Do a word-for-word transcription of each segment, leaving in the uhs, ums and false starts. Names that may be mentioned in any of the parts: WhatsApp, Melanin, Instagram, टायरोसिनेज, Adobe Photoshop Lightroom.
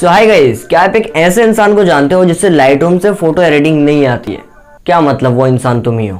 सो hi guys, क्या आप एक ऐसे इंसान को जानते हो जिससे लाइटरूम से फोटो एडिटिंग नहीं आती है? क्या मतलब वो इंसान तुम ही हो।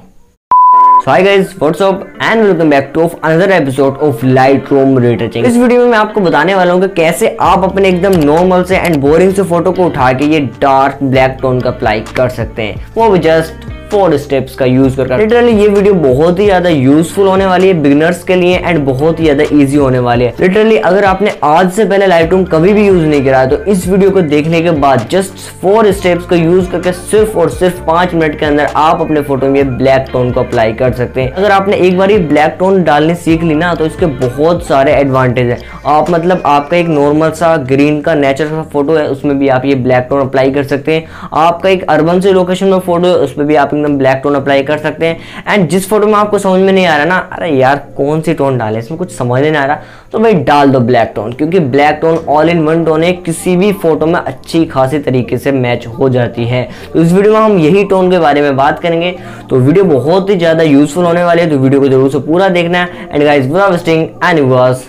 So hi guys, what's up and welcome back to another episode of Lightroom retouching. इस वीडियो में मैं आपको बताने वाला हूँ कि कैसे आप अपने एकदम नॉर्मल से एंड बोरिंग से फोटो को उठा के ये डार्क ब्लैक टोन का अप्लाई कर सकते हैं, वो भी जस्ट फोर स्टेप्स का यूज करके। लिटरली ये वीडियो बहुत ही ज्यादा यूजफुल होने वाली है बिगिनर्स के लिए एंड बहुत ही ज्यादा इजी होने वाली है। लिटरली अगर आपने आज से पहले लाइटरूम कभी भी यूज नहीं करा है तो इस वीडियो को देखने के बाद जस्ट फोर स्टेप्स का यूज करके सिर्फ और सिर्फ पांच मिनट के अंदर आप अपने फोटो में ब्लैक टोन को अप्लाई कर सकते हैं। अगर आपने एक बार ये ब्लैक टोन डालने सीख ली ना तो इसके बहुत सारे एडवांटेज है। आप मतलब आपका एक नॉर्मल सा ग्रीन का नेचर का फोटो है उसमें भी आप ये ब्लैक टोन अप्लाई कर सकते हैं। आपका एक अर्बन से लोकेशन में फोटो है उसमें भी आप एकदम ब्लैक टोन अप्लाई कर सकते हैं। एंड जिस फोटो में आपको समझ में नहीं आ रहा ना, अरे यार कौन सी टोन डाले, इसमें कुछ समझ नहीं आ रहा, तो भाई डाल दो ब्लैक टोन, क्योंकि black tone all in one tone है, किसी भी फोटो में अच्छी खासी तरीके से मैच हो जाती है। तो इस वीडियो में हम यही टोन के बारे में बात करेंगे, तो वीडियो बहुत ही ज्यादा यूजफुल होने वाली है, तो वीडियो को जरूर से पूरा देखना है। And guys without wasting any words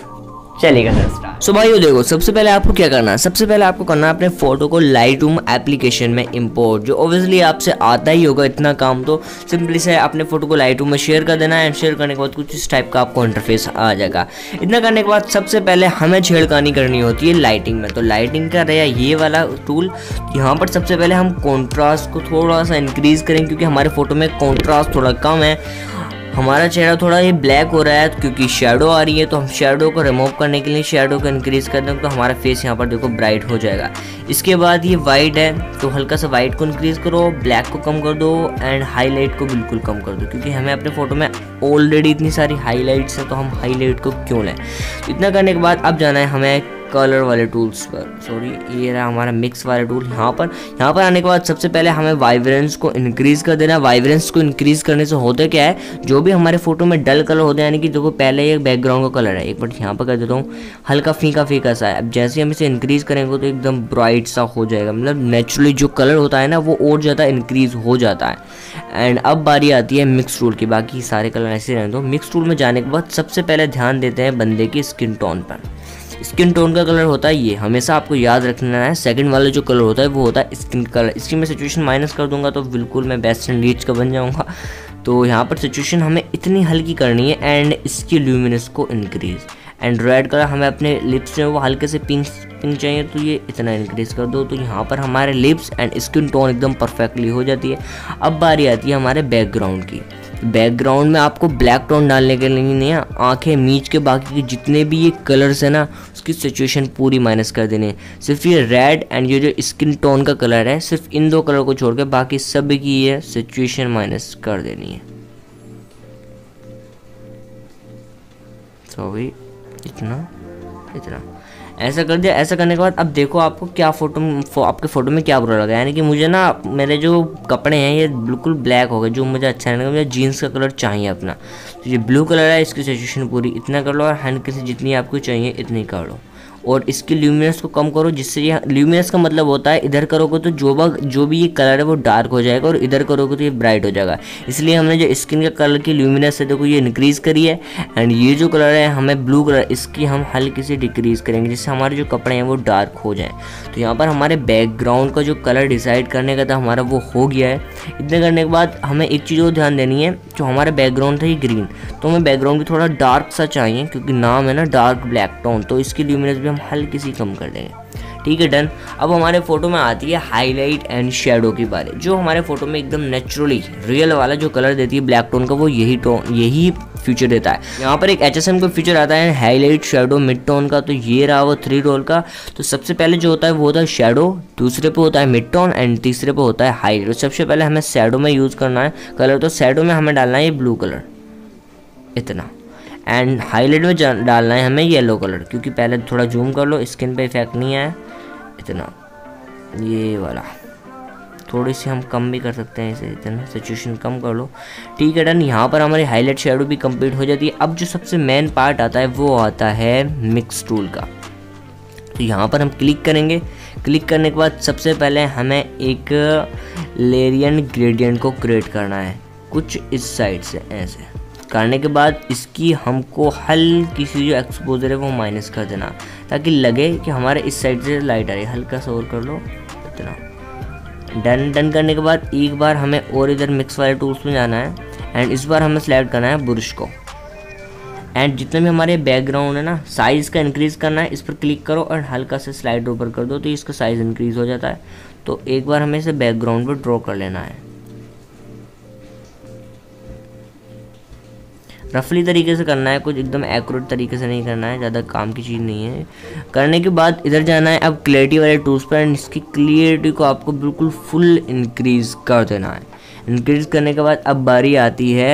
चलेगा सर। सो भाइयों देखो, सबसे पहले आपको क्या करना है, सबसे पहले आपको करना है अपने फोटो को लाइटरूम एप्लीकेशन में इंपोर्ट, जो ऑब्वियसली आपसे आता ही होगा इतना काम, तो सिंपली से अपने फोटो को लाइटरूम में शेयर कर देना है। एंड शेयर करने के बाद कुछ इस टाइप का आपको इंटरफेस आ जाएगा। इतना करने के बाद सबसे पहले हमें छेड़खानी करनी होती है लाइटिंग में, तो लाइटिंग का रहा ये वाला टूल। यहाँ पर सबसे पहले हम कॉन्ट्रास्ट को थोड़ा सा इंक्रीज करेंगे क्योंकि हमारे फोटो में कॉन्ट्रास्ट थोड़ा कम है। हमारा चेहरा थोड़ा ये ब्लैक हो रहा है क्योंकि शेडो आ रही है, तो हम शेडो को रिमूव करने के लिए शेडो को इंक्रीज कर देंगे, तो हमारा फेस यहाँ पर देखो ब्राइट हो जाएगा। इसके बाद ये वाइट है तो हल्का सा वाइट को इंक्रीज करो, ब्लैक को कम कर दो एंड हाईलाइट को बिल्कुल कम कर दो, क्योंकि हमें अपने फोटो में ऑलरेडी इतनी सारी हाईलाइट्स हैं तो हम हाईलाइट को क्यों लें। तो इतना करने के बाद अब जाना है हमें कलर वाले टूल्स पर, सॉरी ये रहा हमारा मिक्स वाले टूल। यहाँ पर यहाँ पर आने के बाद सबसे पहले हमें वाइब्रेंस को इंक्रीज़ कर देना। वाइब्रेंस को इंक्रीज़ करने से होता क्या है, जो भी हमारे फोटो में डल कलर होते हैं, यानी कि देखो पहले ये बैकग्राउंड का कलर है, एक बार यहाँ पर कर देता हूँ, हल्का फीका फीका सा है। अब जैसे हम इसे इंक्रीज़ करेंगे तो एकदम ब्राइट सा हो जाएगा, मतलब नेचुरली जो कलर होता है ना वो और ज़्यादा इंक्रीज़ हो जाता है। एंड अब बारी आती है मिक्स टूल की, बाकी सारे कलर ऐसे रहने दो। मिक्स टूल में जाने के बाद सबसे पहले ध्यान देते हैं बंदे की स्किन टोन पर। स्किन टोन का कलर होता है ये, हमेशा आपको याद रखना है, सेकंड वाला जो कलर होता है वो होता है स्किन कलर। इसकी मैं सिचुएशन माइनस कर दूंगा तो बिल्कुल मैं वेस्टर्न लीड्स का बन जाऊंगा। तो यहाँ पर सिचुएशन हमें इतनी हल्की करनी है एंड इसकी ल्यूमिनस को इंक्रीज। एंड रेड कलर हमें अपने लिप्स में वो हल्के से पिंक पिंक चाहिए, तो ये इतना इंक्रीज़ कर दो, तो यहाँ पर हमारे लिप्स एंड स्किन टोन एकदम परफेक्टली हो जाती है। अब बारी आती है हमारे बैकग्राउंड की। बैकग्राउंड में आपको ब्लैक टोन डालने के लिए नहीं है, आंखें मीच के बाकी के जितने भी ये कलर्स हैं ना उसकी सिचुएशन पूरी माइनस कर देने, सिर्फ ये रेड एंड ये जो स्किन टोन का कलर है सिर्फ इन दो कलर को छोड़कर बाकी सब की ये सिचुएशन माइनस कर देनी है। सॉरी इतना इतना ऐसा कर दिया। ऐसा करने के बाद अब देखो आपको क्या फोटो फो, आपके फ़ोटो में क्या बुरा लगा, यानी कि मुझे ना मेरे जो कपड़े हैं ये बिल्कुल ब्लैक हो गए, जो मुझे अच्छा नहीं लगा, मुझे जीन्स का कलर चाहिए अपना, तो ये ब्लू कलर है, इसकी सिचुएशन पूरी इतना कर लो और हल्के से जितनी आपको चाहिए इतनी कर लो। और इसकी ल्यूमिनस को कम करो, जिससे ये ल्यूमिनस का मतलब होता है इधर करोगे तो जो बग जो भी ये कलर है वो डार्क हो जाएगा और इधर करोगे तो ये ब्राइट हो जाएगा। इसलिए हमने जो स्किन का कलर की ल्यूमिनस है देखो ये इंक्रीज़ करी है। एंड ये जो कलर है हमें ब्लू कलर, इसकी हम हल्की सी डिक्रीज़ करेंगे जिससे हमारे जो कपड़े हैं वो डार्क हो जाएँ। तो यहाँ पर हमारे बैकग्राउंड का जो कलर डिसाइड करने का था हमारा वो हो गया है। इतना करने के बाद हमें एक चीज़ और ध्यान देनी है, जो हमारा बैकग्राउंड था ये ग्रीन, तो हमें बैकग्राउंड भी थोड़ा डार्क सा चाहिए क्योंकि नाम है ना डार्क ब्लैक टोन, तो इसकी ल्यूमिनस हम हल्की सी कम कर देंगे। ठीक है डन। अब हमारे फोटो में आती है हाईलाइट एंड शेडो की बारी, जो हमारे फोटो में एकदम नेचुरली रियल वाला जो कलर देती है ब्लैक टोन का वो यही टोन यही फीचर देता है। यहाँ पर एक एचएसएम का फीचर आता है हाईलाइट शेडो मिड टोन का, तो ये रहा वो थ्री रोल का। तो सबसे पहले जो होता है वो होता है शेडो, दूसरे पे होता है मिड टोन एंड तीसरे पे होता है हाईलाइट। सबसे पहले हमें शेडो में यूज़ करना है कलर, तो शेडो में हमें डालना है ब्लू कलर इतना, एंड हाईलाइट में डालना है हमें येलो कलर, क्योंकि पहले थोड़ा जूम कर लो, स्किन पे इफेक्ट नहीं आया इतना, ये वाला थोड़ी सी हम कम भी कर सकते हैं इसे, इतना सिचुएशन कम कर लो। ठीक है डन। यहाँ पर हमारी हाईलाइट शेडो भी कंप्लीट हो जाती है। अब जो सबसे मेन पार्ट आता है वो आता है मिक्स टूल का, तो यहाँ पर हम क्लिक करेंगे। क्लिक करने के बाद सबसे पहले हमें एक लेयर एंड ग्रेडियंट को क्रिएट करना है कुछ इस साइड से ऐसे, करने के बाद इसकी हमको हल्की सी जो एक्सपोजर है वो माइनस कर देना, ताकि लगे कि हमारे इस साइड से लाइट आ रही है। हल्का सा और कर लो, इतना डन। डन करने के बाद एक बार हमें और इधर मिक्स वाले टूल्स में जाना है एंड इस बार हमें सेलेक्ट करना है ब्रश को, एंड जितने भी हमारे बैकग्राउंड है ना साइज़ का इंक्रीज़ करना है। इस पर क्लिक करो और हल्का से स्लाइड ऊपर कर दो तो इसका साइज़ इंक्रीज़ हो जाता है। तो एक बार हमें इसे बैकग्राउंड पर ड्रॉ कर लेना है, रफली तरीके से करना है, कुछ एकदम एक्यूरेट तरीके से नहीं करना है, ज़्यादा काम की चीज़ नहीं है। करने के बाद इधर जाना है अब क्लैरिटी वाले टूल्स पर एंड इसकी क्लियरिटी को आपको बिल्कुल फुल इंक्रीज़ कर देना है। इंक्रीज़ करने के बाद अब बारी आती है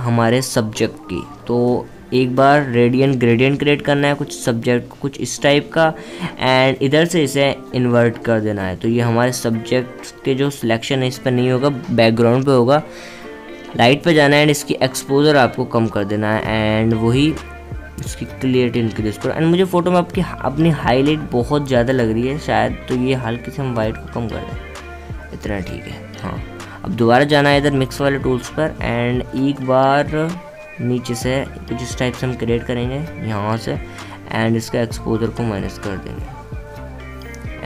हमारे सब्जेक्ट की, तो एक बार रेडियन ग्रेडियंट क्रिएट करना है कुछ सब्जेक्ट को, कुछ इस टाइप का, एंड इधर से इसे इन्वर्ट कर देना है। तो ये हमारे सब्जेक्ट के जो सिलेक्शन है इस पर नहीं होगा, बैकग्राउंड पे होगा। लाइट पे जाना है एंड इसकी एक्सपोजर आपको कम कर देना है एंड वही इसकी क्लियरिटी इंक्रीज करो। एंड मुझे फ़ोटो में आपकी अपनी हाईलाइट बहुत ज़्यादा लग रही है शायद, तो ये हल्के से हम वाइट को कम कर दें, इतना ठीक है। हाँ, अब दोबारा जाना है इधर मिक्स वाले टूल्स पर एंड एक बार नीचे से कुछ इस टाइप से हम क्रिएट करेंगे यहाँ से एंड इसका एक्सपोजर को माइनस कर देंगे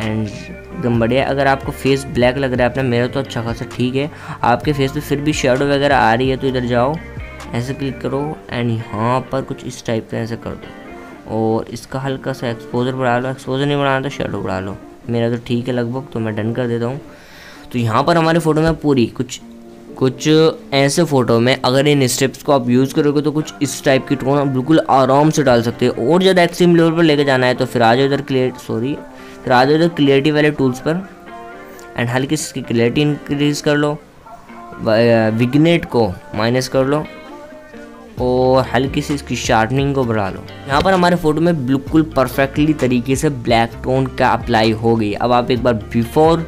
एंड एकदम बढ़िया। अगर आपको फेस ब्लैक लग रहा है अपना, मेरा तो अच्छा खासा ठीक है, आपके फेस पे फिर भी शेडो वगैरह आ रही है तो इधर जाओ, ऐसे क्लिक करो एंड यहाँ पर कुछ इस टाइप का ऐसे कर दो और इसका हल्का सा एक्सपोजर बढ़ा लो। एक्सपोजर नहीं बढ़ाना तो शेडो बढ़ा लो, मेरा तो ठीक है लगभग, तो मैं डन कर देता हूँ। तो यहाँ पर हमारे फ़ोटो में पूरी कुछ कुछ ऐसे फ़ोटो में अगर इन स्टेप्स को आप यूज़ करोगे तो कुछ इस टाइप की टोन बिल्कुल आराम से डाल सकते हो। और ज़्यादा एक्सट्रीम लेवल पर लेके जाना है तो फिर आ जाओ इधर क्लियर सॉरी फिर आ जाओ इधर क्लियरिटी वाले टूल्स पर एंड हल्की इसकी क्लियरिटी इंक्रीज़ कर लो, विग्नेट को माइनस कर लो और हल्की सी इसकी शार्पनिंग को बढ़ा लो। यहाँ पर हमारे फ़ोटो में बिल्कुल परफेक्टली तरीके से ब्लैक टोन का अप्लाई हो गई। अब आप एक बार बिफोर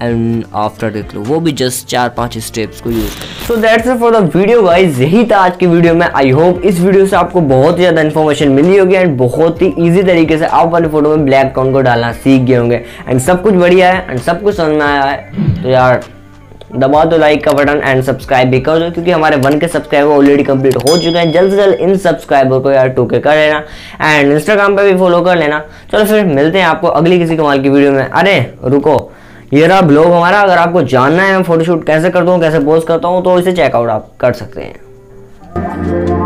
एंड आफ्टर देख लो, वो भी जस्ट चार पांच स्टेप्स को यूज करें। So that's it for the video guys, यही था आज की वीडियो में। आई होप इस वीडियो से आपको बहुत ही ज़्यादा इन्फॉर्मेशन मिली होगी एंड बहुत ही इजी तरीके से आप वाले फोटो में ब्लैक टोन को डालना सीख गए होंगे एंड सब कुछ बढ़िया है एंड सब कुछ समझ में आया है। तो यार दबा दो लाइक का बटन एंड सब्सक्राइब भी कर दो, क्योंकि हमारे वन के सब्सक्राइबर ऑलरेडी कंप्लीट हो चुके हैं। जल्द से जल्द इन सब्सक्राइबर को यार टू के कर लेना एंड इंस्टाग्राम पर भी फॉलो कर लेना। चलो फिर मिलते हैं आपको अगली किसी कमाल की वीडियो में। अरे रुको, ये रहा ब्लॉग हमारा, अगर आपको जानना है मैं फोटोशूट कैसे करता हूँ, कैसे पोस्ट करता हूँ, तो इसे चेकआउट आप कर सकते हैं।